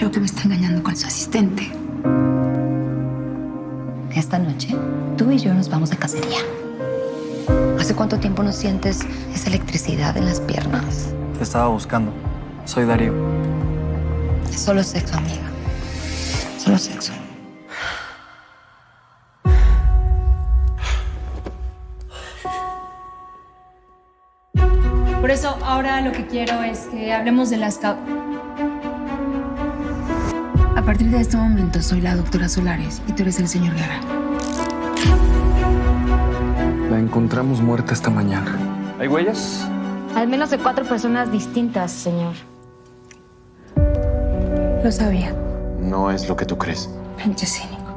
Creo que me está engañando con su asistente. Esta noche, tú y yo nos vamos de cacería. ¿Hace cuánto tiempo no sientes esa electricidad en las piernas? Te estaba buscando. Soy Darío. Es solo sexo, amiga. Solo sexo. Por eso, ahora lo que quiero es que hablemos de las causas. A partir de este momento, soy la doctora Solares y tú eres el señor Guerra. La encontramos muerta esta mañana. ¿Hay huellas? Al menos de 4 personas distintas, señor. Lo sabía. No es lo que tú crees. Pinche cínico.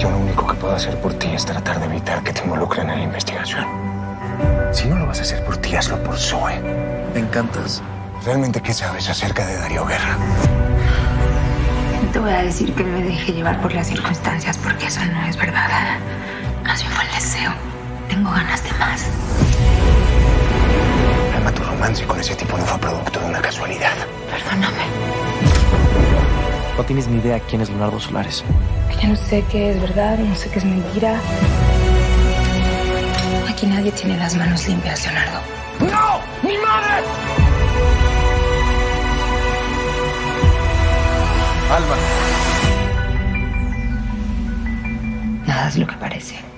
Yo lo único que puedo hacer por ti es tratar de evitar que te involucren en la investigación. Si no lo vas a hacer por ti, hazlo por Zoe. Me encantas. ¿Realmente qué sabes acerca de Darío Guerra? Te voy a decir que me dejé llevar por las circunstancias porque eso no es verdad. Más bien fue el deseo. Tengo ganas de más. Alma, tu romance con ese tipo no fue producto de una casualidad. Perdóname. No tienes ni idea quién es Leonardo Solares. Ya no sé qué es verdad, no sé qué es mentira. Aquí nadie tiene las manos limpias, Leonardo. ¡No! ¡Mi madre! Alma. Nada es lo que parece.